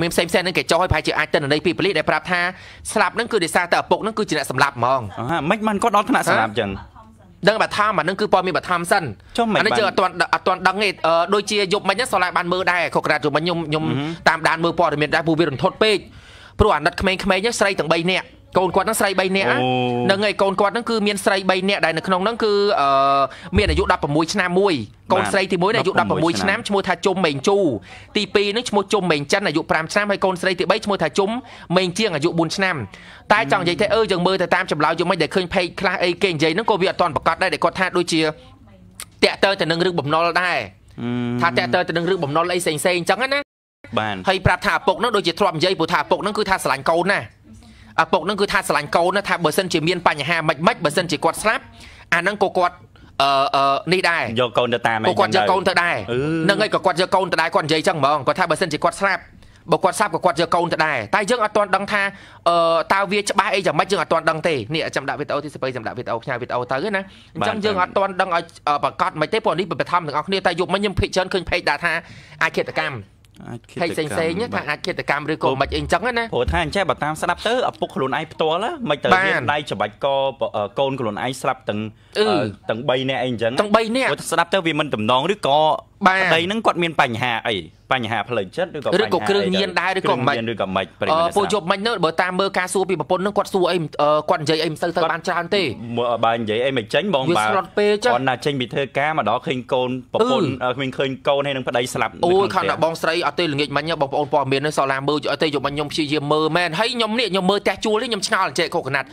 Mình xem nên cái cho hay phải chữ ai tên ở đây Piplit để prap tha. Slap nâng cứ để xa tờ bộc nâng cứ chỉ là sầm lạp mong. Mấy măn có đó thằng là sầm lạp chừng. Đừng bà tham mà nâng cứ po mi bà tham sân. Anh ấy chưa toàn đăng nghề đôi chia dục mấy nhất sau lại ban mơ đây. Khóc ra rồi mà nhung tam đàn mơ po để miền đại bùi biển thốt pe. Pro anh đặt khmei nhất say từng bay nè. Còn quạt nó say bay nè. Nâng ngày còn quạt nâng cứ miền say bay nè. Đại nâng nâng cứ miền ở dục đập ở mũi nam mũi. Còn say thì mối này dục đập ở mũi nam chmôi tha chôm mình chu. Tipi nước chmôi chôm mình chân ở dục pram nam hay con say thì bấy chmôi tha chôm mình chiêng ở dục bùn nam. Tai chẳng vậy thế ơi chừng mơ thời tam chậm lại dùng mấy để khơi pay class A kênh vậy nó cô việc toàn bạc cát đây để cọt tha đôi chia. Tẹt tơi thì nâng rước bẩm nó đây. Tha tẹt tơi thì nâng rước bẩm nó lấy sành sành chẳng hết á. Bạn hay prap thả bộc nó đôi chia thọm dây bù thả bộc nó cứ tha sành câu nè. À bộc nó cứ tha sành câu nó tha bờ sân chỉ miên pành hà mạch mạch bờ sân chỉ quạt slap à nâng cô quạt ni đài vô câu nơ ta mày cô quạt vô câu nơ đài nâng ngay cả quạt vô câu nơ đài còn dây chẳng mong có tha bờ sân chỉ quạt slap bộc quạt slap của quạt vô câu nơ đài tai dương ở toàn đăng tha tao viết ba ấy chẳng mạch dương ở toàn đăng tề nè chậm đạo Việt Âu thì sẽ bây chậm đạo Việt Âu nhà Việt Âu tới nè chẳng dương ở toàn đăng ở bờ cát mày tiếp bọn đi bờ thăm thằng ông nè tai dục mấy nhâm phịch chân khinh phịch đà tha ai kiệt cam hay xanh xê nhất thằng ai kia từ cam rơi cổ mạch anh trắng á hồi thằng trai bảo tam sẽ đáp tới ở phục lồn ai to lắm mày từ hiện nay cho bạch co con của lồn ai sẽ đáp từng từng bay nè anh trắng từng bay nè sẽ đáp tới vì mình tầm non đứa co đây nắng quạt miền pành hà ấy pành hà phải lợi chất đứa co đứa co kêu nhiên đai đứa co mạch phô chụp mạch nữa bởi tam mơ ca su bị mà pôn nắng quạt su em quạt giấy em sơ sơ ban tràn tê ban giấy em mày tránh bọn bà còn là tranh bị thơ ca mà đó khinh con pôn mình khinh con hay nắng phải đây sẽ đáp ôi khăn là bong sấy ở tây là nghịch mạnh nhau bong pon pò miền nó sò làm mơ cho tây chụp mạch nhom chi mơ men thấy nhom nè nhom mơ te chua lấy nhom chao là chạy cổ cẩn thận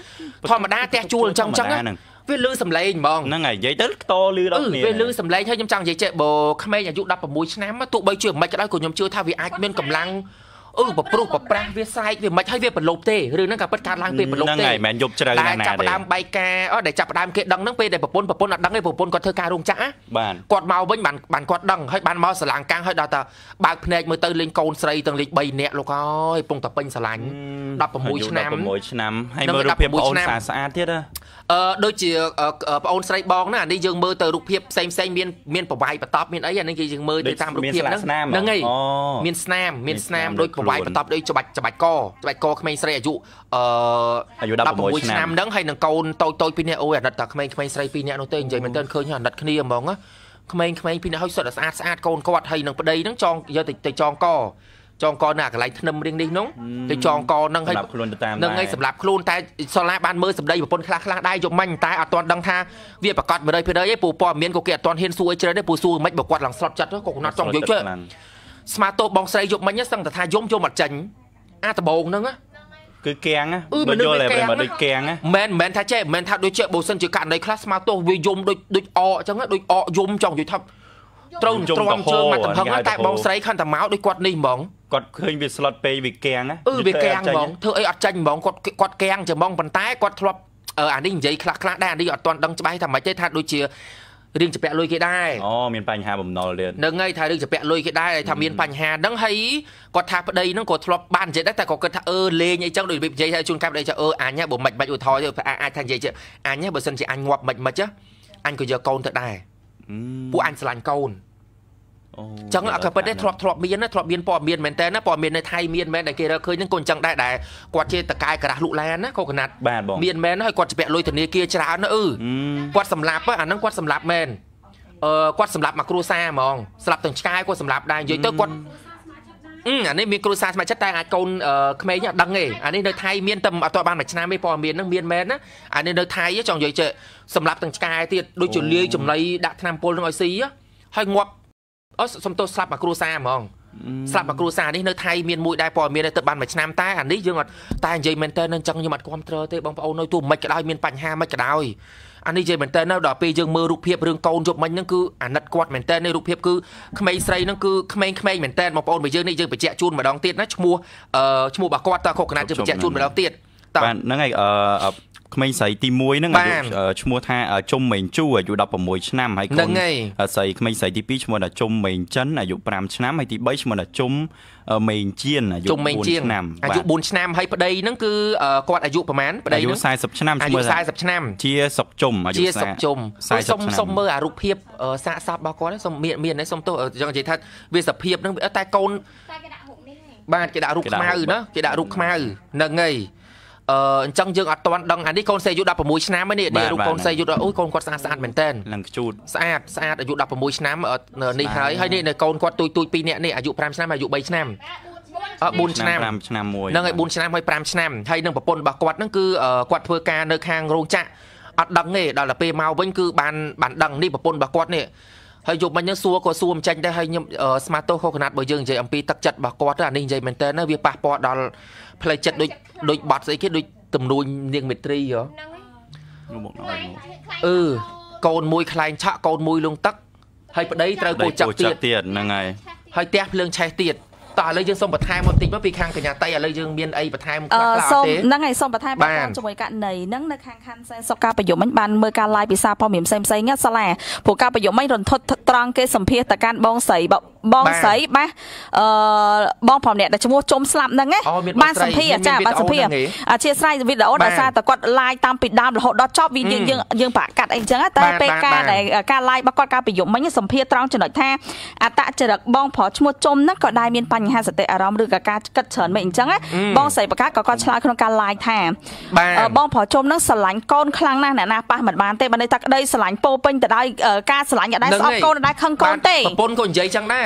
thôi mà đa te chua trong trắng về lư sầm lây mong nó ngày giấy tết to lư đó về lư sầm lây thôi nhom chăng giấy chạy bờ khmer nhà dụ đập vào mũi nám á tụ bay trưởng mạch cái đó của nhom chưa tha vì ai bên cầm lăng bờ pro bờ prang về sai về mạch hay về bật lộp tê rừng nó cả bất cả lang về bật lộp tê ngày mẹ nhục trời này này để đam bay ca ở để chập đam kia đằng nắng về để bờ pôn đằng ấy bờ pôn có thơ ca rung chã bàn quạt màu bên bàn bàn quạt đằng hay bàn màu sờ làng cang hay đào tờ bạc pnech mới tới lên cồn sấy từng lịch bay nẹt luôn coi pung tập pin sờ lạnh đập vào mũi nám hay mơ đập vào mũi nám sạch thiết đó đôi chỉ ôn sấy bong nè đi dừng mơ từ rục hiệp xem miên bờ vai bờ tóc miên ấy anh đi dừng mơ từ tam rục hiệp nó ngay miên snam đôi vài phần tập đây cho bạch co không ai xây ở dụ đắp mối nam đắng hay là câu tôi pin này ôi đặt cả không ai xây pin này nó tên gì mình tên khơi nhở đặt kia mong á không ai pin này hơi sợ là sát con có vật hay là đây nó tròn giờ thì tròn co nè cái này nằm riêng đi nóng thì tròn co nâng hay sập lạp luôn tai so lại ban mơ sập đây một con khla đai dụ manh tai ở toàn đăng tha việc bà cọt vào đây phía đấy bù po miên của kia toàn hiên suối chơi đấy bù suối mấy bà quạt lằng sọt chặt đó cũng nó trong dưới chơi smart to bong xây dục mạnh nhất sang ta tha yom vô mặt chảnh a ta bồn nâng á cứ keng á bơ vô lại về mà đôi keng á men tha chế men tha đôi chế bồ sân chỉ cạn đây class smart to vi yom đôi o chẳng á đôi o yom trong dưới thấp trong chơi mà thầm hăng tại bong xây khăn ta máu đôi quạt ni mỏng quạt khơi vì slot pay vì keng á vì keng mỏng thưa ấy ở tranh mỏng quạt keng chờ mong bàn tay quạt thọp à đi vậy khla đa đi ở toàn đăng bay thầm máy chế tha đôi chia riêng chụp bẹ lôi cái đai. Miền Pành Hà bầm nò liền. Nâng ngay thay riêng chụp bẹ lôi cái đai này thà miền Pành Hà đắng hay có thà ở đây nó có thọp ban dễ đấy ta có cái thà lê nhảy trăng đổi bịp dây thay chun cáp đây cho nhá bộ mạch ủ thò rồi ai thay dây chứ nhá bộ sân chỉ anh ngoạp mạch mà chứ anh cứ giờ con thật đài. Phu anh sành con. Chẳng là cái vấn đề thọp miên nó thọp miên pò miên mền té nó pò miên này thay miên mền này kia đó khơi những con chẳng đai đài quạt trên tạc cài cả đá lụ lan á có cái nạt miên mền nó hay quạt chụp bẹ lôi từ này kia chả nó quạt sầm lạp á nó quạt sầm lạp mền quạt sầm lạp mà cua xa mong sầm lạp từng chai quạt sầm lạp đài dưới tới quạt anh ấy miên cua xa mà chất tay ai con khmer nhá đăng nghề anh ấy nơi thay miên tầm ở tòa ban mạch nam ấy pò miên nó miên mền á anh ấy nơi thay á trong dưới chợ sầm lạp từng chai thì đôi chuột liêu chùm lấy đạn nam pol ngồi xí á hay ngoạp xong tôi sắp mà cua xa mong sắp mà cua xa đi nơi thay miền mũi đại bò miền này tận bàn mạch nam tai anh đấy dương ngọt tai dây mình tên nên chẳng như mặt con trơ tê bóng ông nói tôi mạch cái đai miền Pành Hà mạch cái đai anh đi dây mình tên nó đỏ pì dương mơ rụp hiệp rừng câu rụp mình nó cứ anh nặt quạt mình tên này rụp hiệp cứ khmei xây nó cứ khmei mình tên bóng ông bây giờ này dương phải chạy chun mà đóng tiền nó mua bà quạt ta khổ cái này dương phải chạy chun mà đóng tiền bạn nó ngày mình xây ti muối nó ngày mua tha ở chung mình chu ở dụ đập vào mũi nam hay con xây mình xây ti pi mua là chung mình chấn ở dụ pram nam hay ti bấy mua là chung mình chiên ở dụ bún nam ở dụ bún nam hay ở đây nó cứ quạt ở dụ pram ở đây nó sai sập nam chia sập chung ở chia sập chung xong mơ à rụp hiệp xa xa bao con đấy xong miệng đấy xong tôi ở dòng gì thật vì sập hiệp nó tay con Bạn cái đã rụt khmau đó, cái đã rụt khmau nâng ngay. Trong dương ở toàn đồng anh đi con xe dụ đập vào mũi nám ấy nè, để rụt con xe dụ đó, ôi con quạt xa xa mình tên. Lần chùn. Xa xa dụ đập vào mũi nám ở này thấy hay nè con quạt tôi pi nè nè dụ pram nám mà dụ bay nám. 4 ឆ្នាំ នឹងឲ្យ 4 ឆ្នាំ ហើយ 5 ឆ្នាំ ហើយ នឹង ប្រពន្ធ របស់ គាត់ ហ្នឹង គឺ គាត់ ធ្វើ ការ នៅ ខាង រោងចក្រ អត់ ដឹង ទេ ដល់ ទៅ ពេល មក វិញ គឺ បាន បាន ដឹង នេះ ប្រពន្ធ របស់ គាត់ នេះ ហើយ យប់ មិញ ហ្នឹង សួរ ក៏ សួរ មិន ចាញ់ ដែរ ហើយ ខ្ញុំ ស្មាតូខុស កណាត់ បើ យើង និយាយ អំពី ទឹក ចិត្ត របស់ គាត់ ទៅ អា នេះ និយាយ មែន តើ ណា វា ប៉ះ ពាល់ ដល់ ផ្លូវ ចិត្ត ដូច បាត់ ស្អី គេ ដូច ទំនួញ នាង មេត្រី ហ៎ កូន មួយ ខ្លែង ឆក់ កូន មួយ លង ទឹក ហើយ ប្តី ត្រូវ កូន ចាក់ ទៀត ហ្នឹង ហើយ ហើយ ផ្ទះ ភ្លើង ឆេះ ទៀត តើ ឥឡូវ យើង សូម បន្ថែម បន្តិច មក ពី ខាង កញ្ញា តៃ ឥឡូវ យើង មាន អី បន្ថែម ខ្លះ ទេ សូម ហ្នឹង ហើយ សូម បន្ថែម បន្ត ជាមួយ ករណី ហ្នឹង នៅ ខាង ខាន់ សែន សុខ ការ ប្រយុទ្ធ មិញ បាន មើល ការ live ពិសា ផង ផ្សេង ផ្សេង ហ្នឹង សាលា ពួក ការ ប្រយុទ្ធ មិញ រន្ធត់ ត្រង់ គេ សម្ភាស តា កាន់ បង ស្រី បង ស្រី បាទ បង ប្រមអ្នក ដែល ឈ្មោះ ជុំ ស្លាប់ ហ្នឹង ណា បាន សម្ភាស អាចារ្យ បាន សម្ភាស អធិស្ឋាន វីដេអូ ដោយសារ តែ គាត់ live តាម ពី ដើម រហូត ដល់ ចប់ វា យើង ប្រកាស អី ចឹង តែ ពេល ការ ដែល ការ live របស់ គាត់ ការ ប្រយុទ្ធ មិញ សម្ភាស ត្រង់ ចំណុច ថា អត្តចរិត បង ប្រុស ឈ្មោះ ជុំ ហ្នឹង ក៏ ដែរ មាន បញ្ហា សតិ អារម្មណ៍ ឬ ក៏ ការ គិត ច្រើន មិន អញ្ចឹង បង ស្រី ប្រកាស ក៏ គាត់ ឆ្លើយ ក្នុង ការ live ថា បង ប្រុស ជុំ ហ្នឹង ស្រឡាញ់ កូន ខ្លាំង ណាស់ អ្នក ណា ប៉ះ មិន បាន ទេ បើ ន័យ ថា ក្តី ស្រឡាញ់ ពោពេញ ទៅ ដោយ ការ ស្រឡាញ់ ដែរ ស្អប់ កូន ដែរ ខឹង កូន ទេ ប្រពន្ធ ក៏ និយាយ ចឹង ដែរ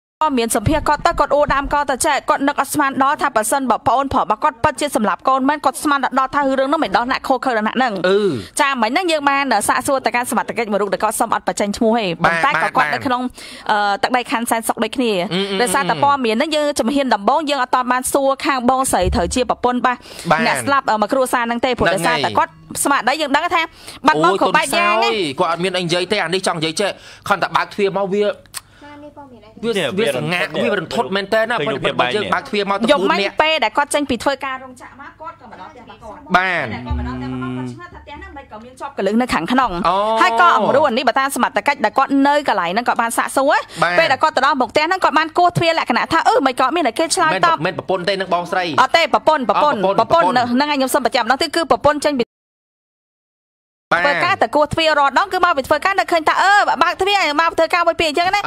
មាន សម្ភារ គាត់ ទៅ គាត់ អួរ ដាម គាត់ ទៅ ចេះ គាត់ នឹក អត់ ស្មាន ដល់ ថា ប៉ះ សិន បង ប្អូន ប្រុស របស់ គាត់ ពិត ជា សម្រាប់ កូន មិន គាត់ ស្មាន ដល់ ថា រឿង ហ្នឹង មិន ដល់ ណាក់ ខូខើ ដល់ ណាក់ ហ្នឹង ចា មិញ ហ្នឹង យើង បាន សាក សួរ ទៅ ការ សមត្ថកិច្ច មួយ រូប ដែល គាត់ សុំ អត់ បញ្ចេញ ឈ្មោះ ទេ ប៉ុន្តែ ក៏ គាត់ នៅ ក្នុង ទឹក ដី ខាន់ សែន សុខ ដូច គ្នា ដោយសារ តែ ព័ត៌មាន ហ្នឹង យើង ជំហាន ដំបូង យើង អត់ បាន សួរ ខាង បង ស្រី ត្រូវ ជា ប្រពន្ធ របស់ អ្នក ស្លាប់ មក គ្រួសារ ហ្នឹង ទេ ព្រោះ ដោយសារ តែ គាត់ ស្មារតី យើង ដឹង ថា បាត់ បង ក៏ បែក យ៉ាង ហ្នឹង គាត់ អត់ មាន អី និយាយ ទេ អា នេះ ចង់ និយាយ ចេះ ខំ តែ បើក ទ្វារ មក វាវាសង្ហាវារន្ធត់មែនតើណាប៉ុន្តែបើយើងបើកទ្វារមកទទួលអ្នកយកមកពេលដែលគាត់ចេញពីធ្វើការរោងចក្រមកគាត់ក៏មកដល់ផ្ទះរបស់គាត់បានគាត់មកដល់ផ្ទះរបស់គាត់ឆ្ងល់ថាផ្ទះហ្នឹងមិនក៏មានជាប់កលឹងនៅខាងក្នុងហើយក៏អង្រួននេះបើតាមសមត្ថកិច្ចដែលគាត់នៅកន្លែងហ្នឹងក៏បានសាកសួរពេលដែលគាត់ទៅដល់មុខផ្ទះហ្នឹងគាត់បានគោះទ្វារលក្ខណៈថាមិនក៏មានតែគេឆ្លើយតបមិនប្រពន្ធទេនឹងបងស្រីអត់ទេប្រពន្ធហ្នឹងឯងខ្ញុំសុំបញ្ជាក់ម្ដងទៀតគឺប្រពន្ធចេញបើកាតកោះទ្វាររត់ដងគឺមកវាធ្វើការនៅឃើញថាបើកទ្វារមកធ្វើការមួយពីអញ្ចឹងណាត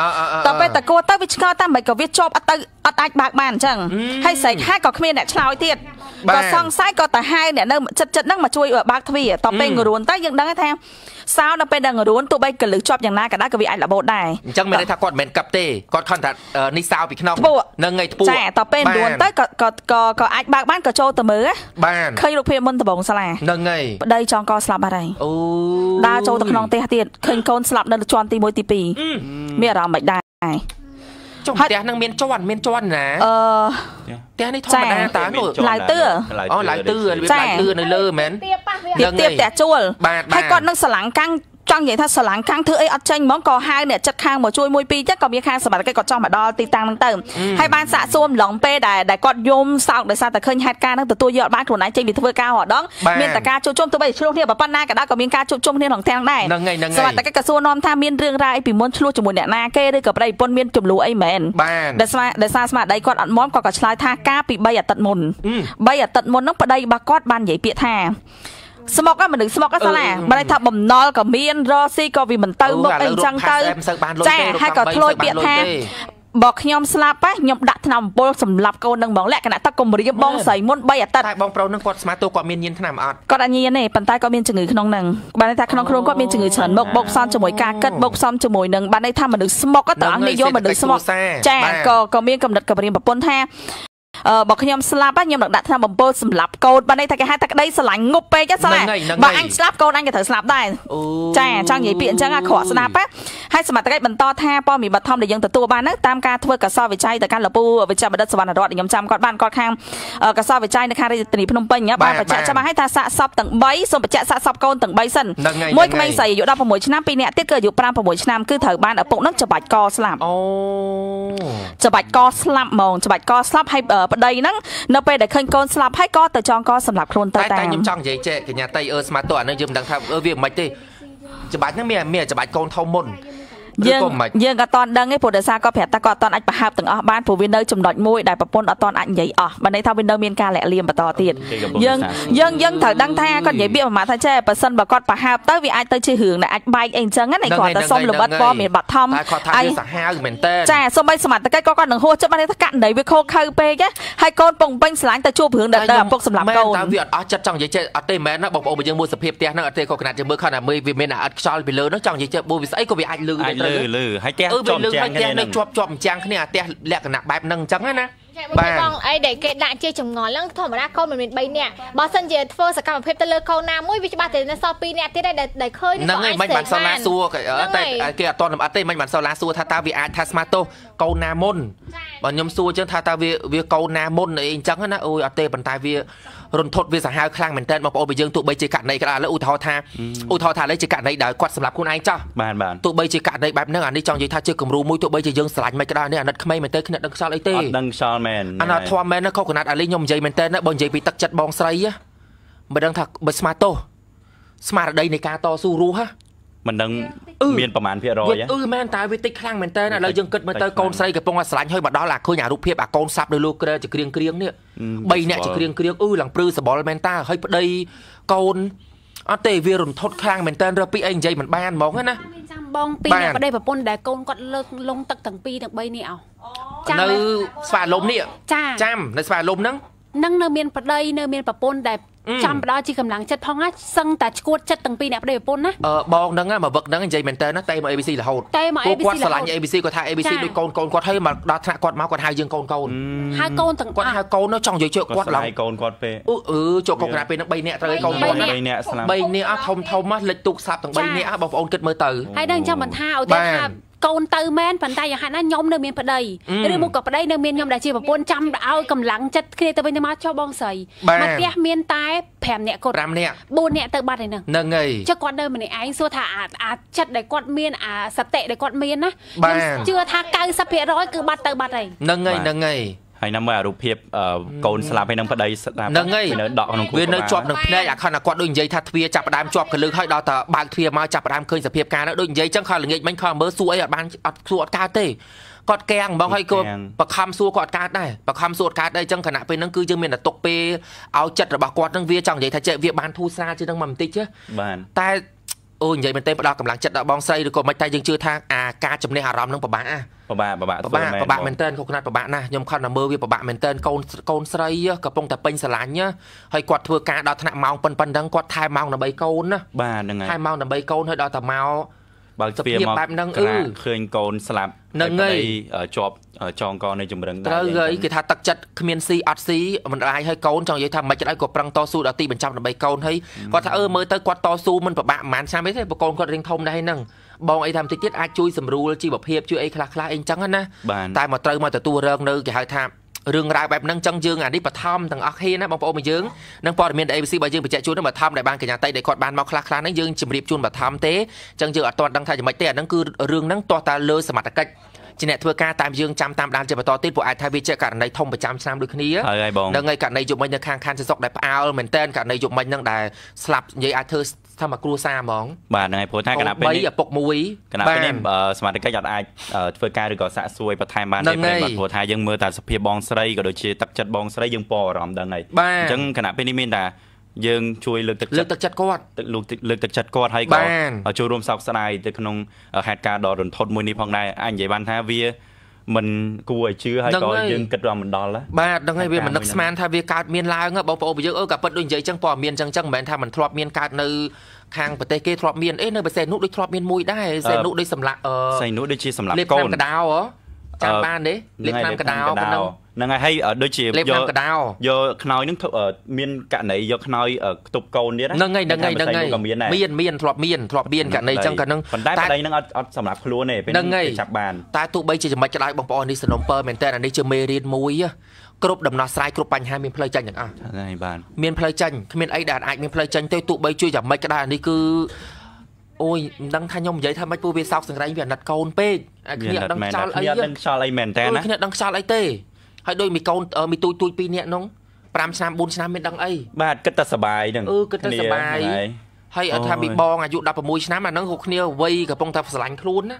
ទៅតកោះទៅវាឆ្ងល់តែមិនក៏វាជាប់អត់អាចបើកបានអញ្ចឹងហើយស្រែកហែក៏គ្មានអ្នកឆ្លើយទៀតក៏សង្ស័យក៏តាហែអ្នកនៅចិត្តហ្នឹងមកជួយបើកទ្វារតពេលងរួនទៅយើងដឹងថាសោនៅពេលដែលងរួនទោះបីកលឹះជាប់យ៉ាងណាក៏ដែរក៏វាអាចរបូតដែរអញ្ចឹងមានន័យថាគាត់មិនមែនកັບទេគាត់ខំថានេះសោពីក្នុងនឹងឯងធ្ពូចាតពេលងរួនទៅក៏អាចបើកបានក៏ចូលទៅមើលបានឃើញរូបភាពមុនដំបងសាលានឹងឯងប្តីចង់កស្លាប់បាត់ហើយដើរចូលទៅក្នុងផ្ទះទៀតឃើញកូនស្លាប់នៅជាន់ទី1ទី2មានអារម្មណ៍មិនដែរចុះផ្ទះនឹងមានជាន់ណាផ្ទះនេះធម្មតាតើឡាយទឿអូឡាយទឿវាឡាយទឿនៅលើមែនទៀតផ្ទះជួលហើយគាត់នឹងស្រឡាំងកាំងចង់និយាយថាស្រឡាំងខាងធ្វើអីអត់ចេញហ្មងក៏ហៅអ្នកចិត្តខាងមកជួយមួយពីរចឹងក៏មានខាងសមត្ថកិច្ចគាត់ចង់មកដល់ទីតាំងហ្នឹងទៅហើយបានសាកសួរម្លងពេលដែលគាត់យំសោកដោយសារតែឃើញហេតុការណ៍ហ្នឹងទទួលយកអត់បានខ្លួនឯងចេញពីធ្វើការរហូតដល់មានតែការជួបជុំទៅបីឆ្លោះគ្នាប៉ុណ្ណាក៏ដោយក៏មានការជួបជុំគ្នាក្នុងទាំងដែរសមត្ថកិច្ចក៏សួរនាំថាមានរឿងរ៉ាវអីពីមុនឆ្លោះជាមួយអ្នកណាគេឬក៏ប្តីប្រពន្ធមានចំនួនអីមែនដោយសារស្មារតីគាត់អត់មមគាត់ក៏ឆ្លើយថាការពី3អាទិត្យមុនហ្នឹងប្តីរបស់គាត់បាននិយាយពាក្យថាស្មុកមិនដឹងស្មុកសាលាបើថាបំណុលក៏មានរស៊ីក៏វាមិនទៅមុខអីចឹងទៅចាហើយក៏ធ្លោយពាក្យថាបើខ្ញុំស្លាប់ហ៎ខ្ញុំដាក់ថ្នាំអំពុលសម្លាប់កូននឹងហ្មងលក្ខណៈថាគំរាមបងស្រីមុន3អាទិត្យតែបងប្រុសនឹងគាត់ស្មាតូគាត់មានញៀនថ្នាំអត់គាត់អត់ញៀនទេប៉ុន្តែគាត់មានជំងឺក្នុងនឹងបានន័យថាក្នុងខ្លួនគាត់មានជំងឺច្រើនមុខបោកផ្សំជាមួយការគិតបោកផ្សំជាមួយនឹងបានន័យថាមនុស្សស្មុកទៅអង្គនិយមមនុស្សស្មុកចាក៏មានកំណត់គំរាមប្រពន្ធថាបើខ្ញុំស្លាប់ខ្ញុំនឹងដាក់ថ្នាំបំពុលសម្លាប់កូនបានន័យថាគេហៅថាក្តីស្រឡាញ់ងប់ពេកហ្នឹងបើអញស្លាប់កូនអញក៏ត្រូវស្លាប់ដែរចាចង់និយាយពាក្យអញ្ចឹងអាក្រក់ស្ដាប់ហើយសមត្ថកិច្ចបន្តថាព័ត៌មានបឋមដែលយើងទទួលបានហ្នឹងតាមការធ្វើកសោវិច័យទៅកាន់លពូវិជ្ជាបណ្ឌិតសវណ្ណរតខ្ញុំចាំគាត់បានគាត់ខាងកសោវិច័យនៅខាងរាជធានីភ្នំពេញបានបញ្ជាក់ចាំឲ្យថាសាកសពទាំង3សូមបញ្ជាក់សាកសពកូនទាំង3សិនមួយក្មេងស្រីអាយុ16ឆ្នាំ2នាក់ទៀតគឺអាយុ5 6ឆ្នាំគឺត្រូវបានឪពុកហ្នឹងច្បាច់កស្លាប់អូច្បាច់កស្លាប់ហ្មងច្បាច់កស្លាប់ហើយប្តីហ្នឹងនៅពេលដែលឃើញកូនស្លាប់ហើយក៏ទៅចងកសម្រាប់ខ្លួនទៅតែខ្ញុំចង់និយាយចេះកញ្ញាតៃស្មាតតអានឹងយើងមិនដឹងថាវាមិនខ្មិចទេច្បាច់ហ្នឹងមានច្បាច់កូនធំមុន dương có toàn đăng ấy phù sa có phép ta có toàn anh phải học từng ở ban phù viên nơi chủng loại môi đại bạc pôn ở toàn anh vậy ở bên đây thao bên đâu miền ca lẹ liềm và tò tiền dương thở đăng tha con dễ biết mà thay che và sân và con phải học tới vì ai tới chơi hưởng là anh bay anh chơi ngắt này còn ta xong là bắt co miền bạc thâm anh cha xong bay sầm cái con đường hô cho bên đây ta cạn đấy với khô khơi pe chứ hai con bồng bênh sáng ta chua hướng đợt đợt bốc sầm làm câu việc ở chặt trong giấy chơi ở tây mến nó bồng bồng dương mua sập hiệp tiền nó ở tây có cái nào là mười vì miền ở sau bị lớn nó trong giấy chơi bôi vì ấy có bị anh lư hay té chòm chang cái này chòm chang cái này té lẹ cái nặng bẹp nâng trắng á nè con ấy để cái đại chơi chồng ngón lăng thò mà ra con mình bay nè bỏ sân chơi phơ sẽ cầm phép tơ lơ câu nam mũi vì ba tiền nó sau pi nè thế đây để khơi nó ngay mạnh bản sau lá xua cái ở tay kia toàn làm ở tay mạnh bản sau lá xua tha ta vì ai tha smarto câu nam môn bọn nhóm xua chứ tha ta vì câu nam môn này trắng á nè ôi ở tay bàn tay vì run thốt vì hai khang mình tên mà bộ bây giờ tụi bây chơi cạn này cái là lỡ u thò tha lấy chơi cạn này đợi quạt sầm lạp con anh cho bàn tụi bây chơi cạn này bẹp nó anh đi trong chơi tha chơi cầm rú mũi tụi bây chơi dương sành mày cái đó nè anh không may mình tới cái đằng sau lấy tê anh thua men nó không còn nát anh lấy nhom dây mình tên nó bồn dây bị tắc chặt bong sấy á mình đang thật bật smarto smart ở đây này cá to su rú ha mình đang miền bờ mạn phía rồi á men tại vì tích khang mình tên là dương kịch mình tới con sấy cái bông sành hơi mà đó là khôi nhà rú phê bà con sập đôi lô kêu chỉ kiêng nè bay nè chỉ kiêng lằng prư sờ bò men ta hơi đây con ở tề vi rùn thốt khang mình tên ra pi anh dây mình ban móng á nè bong pi ở đây và pon đá con quật lông tắc thằng pi thằng bay nè nơi xả lốm nè chăm nơi xả lốm nắng nắng nơi miền bắc đây nơi miền bắc pôn đẹp chăm đó chỉ cầm láng chất phong á sưng tạt cuột chất từng pi đẹp đây pôn á bong nắng á mà vật nắng dây mình tên nó tay mà abc là hột tay mà abc là hột abc có thay abc đôi con quật hay mà đá thạ quật máu quật hai dương con thằng quật hai con nó trong dưới chợ quật lắm hai con quật pe chỗ con cá pe nó bay nè trời con bay nè thông thông á lịch tục sạp thằng bay nè bọc ôn kết mới từ hay đang cho mình thao thao con từ men phần tay hạn nó nhom nơi miền đây rồi mua cọp đây nơi miền nhom đại chi và buôn trăm đã ao cầm lắng chất kia tới bên cho bong sấy mà tiếc miền tai phèm nhẹ cột buôn nhẹ tự bật này nè cho con nơi mình ấy xua thả chất để con miền sập tệ để con miền á chưa tha cay sập hệ rồi cứ bật tự bật này nâng ngày hay năm mà rụp hiệp cồn slab hay năm phần đây nâng ngày viên nơi chọp nâng đây à khi nào con đôi dây thắt thia chập đám chọp cái lưng hơi đau thở bàn thia mà chập đám khơi sập hiệp cá nó đôi dây chẳng khỏi là nghịch bánh khoa mớ suối ở bàn suối cá tê con keng bông hơi cô bạc ham suối con cá đây bạc ham suối cá đây chẳng khả năng bên nâng cư chưa miền là tộc pe áo chật rồi bà quạt nâng vía chẳng vậy thà chạy việc bàn thu xa chứ đang mầm tít chứ ta ôi vậy mình tên bắt đầu cầm láng chật đã bong xây được còn mấy tay dương chưa thang ca chấm này hà rầm nâng bà bạn bà mình tên không nát bà bạn nè nhom khăn là mơ với bà bạn mình tên con xây cặp bông tập pin xả láng nhá hơi quạt vừa ca đó thằng mao pân pân đang quạt hai mao là bấy con á hai mao là bấy con hơi đó thằng mao bằng tập nghiệp bạn đang khơi con slap nâng ngay chọp chọn con này chúng mình đang gây cái thà tắc chật miền si ắt si mình ai hơi con trong vậy thà mà chật ai của prang to su đã ti bên trong là bảy con thấy có thà mới tới quạt to su mình và bạn mán sang mấy thế bà con riêng thông đây nâng bong ấy tham thì tiết ai chui sầm ru chi bập hiệp chui ấy khla khla anh trắng á tại mà trời mà từ tua rơng nơi cái hai tham rừng rau bẹp nâng chân dương đi bật thăm thằng ác hiên á bong ôm dương nâng po miền đại ABC bà dương bị chạy trốn nó bật thăm đại bang cả nhà tây để cọt ban mau khla khla nâng dương chìm điệp trốn bật thăm té chân dương ở toàn đăng thay cho mấy té nâng cứ rừng nâng to ta lơ sầm mặt cách chỉ nè thưa ca tam dương trăm tam đan chơi bật to tít bộ ai thay vì chơi cả này thông 100 năm được khí á nâng ngay cả này dụng mình nâng khang khang sẽ dọc đại ao mình tên cả này dụng mình nâng đại slap như ai thưa tham mà cua xa món bà này phối thay cái nào bên mũi cái nào bên mà cái giọt ai phơi ca được gọi xã xuôi và thay ban này phối thay dân mưa ta sập hiệp bong sấy gọi đôi chia tập chặt bong sấy dân pò ròng đằng này chân cái nào bên mình là dân chui lực tập chặt quạt hay còn chui rôm sọc sấy từ khung hạt cá đỏ rồi thốt mùi ní phong này anh vậy ban tha vía mình cua chưa hay còn dân kịch ra mình đòn lá ba đang hay vì mình nấc man thay vì cát miền lai ngập bão bão bây giờ cả bật đôi giấy trắng pò miền trắng trắng mình thay mình thọp miền cát nơi hàng bờ tây kia thọp miền nơi bờ sen nút đôi thọp miền mùi đai sen nút đôi sầm lạ sen nút đôi chia sầm lạ liệt nam cả đào ó trang ban đấy liệt nam cả đào năng ngày hay ở đôi chỉ do nói những miền cả này do nói ở tục cầu này đó năng ngày miền cả này trong cả năng tại đây năng ở sầm lạp luôn này năng ngày chặt bàn tại tụ bây chỉ chấm mấy cái lại bằng bọn đi sơn ông pơ mình tên là đi chơi mê riêng muối á cướp đầm nọ sai cướp bánh hai miền plei chanh à miền plei chanh miền ấy đàn ảnh miền plei chanh tới tụ bây chơi chấm mấy cái đàn đi cứ ôi đang thay nhom giấy thay mấy cô về sau sừng rãnh về nặt cầu pe đang cho lấy mình tên á đang cho lấy tê hay đôi mì con mì tui pi nè nóng 5 năm 4 năm bên đằng ấy bà kết ta sờ bài đừng kết ta sờ bài hay ở tham bị bong à dụ đập 16 năm mà nó hụt neo vây cả bông thập sờ lạnh luôn á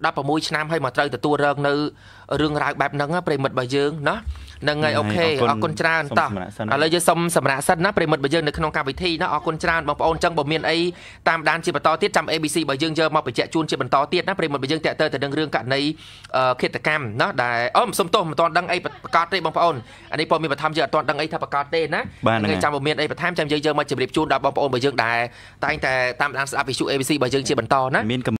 16 năm hay mà trời từ tua rừng nữ rừng rải bẹp nắng á, mật bà dương nó nâng ngày ok, con tràn tao, lấy dây sông sầm nã sân nó, mật bà dương được không cam vị thi nó, con tràn bằng ôn chân bằng miên ấy, tam đan chỉ bằng to tiết trăm abc bà dương giờ mà phải chạy chuôn chỉ bằng to tiết nó, mật bà dương chạy tới từ đường rừng cạn này khét từ cam nó, đại ôm sông tô mà toàn đăng ấy bật cát đấy bằng ôn, anh ấy bom mình bật tham giờ toàn đăng ấy thà bật cát đấy nó, ngày trăm bằng miên ấy bật tham trăm giờ giờ mà chỉ đẹp chuôn đã bằng ôn bà dương đại, tại anh ta tam đan abc bà dương chỉ bằng to nó.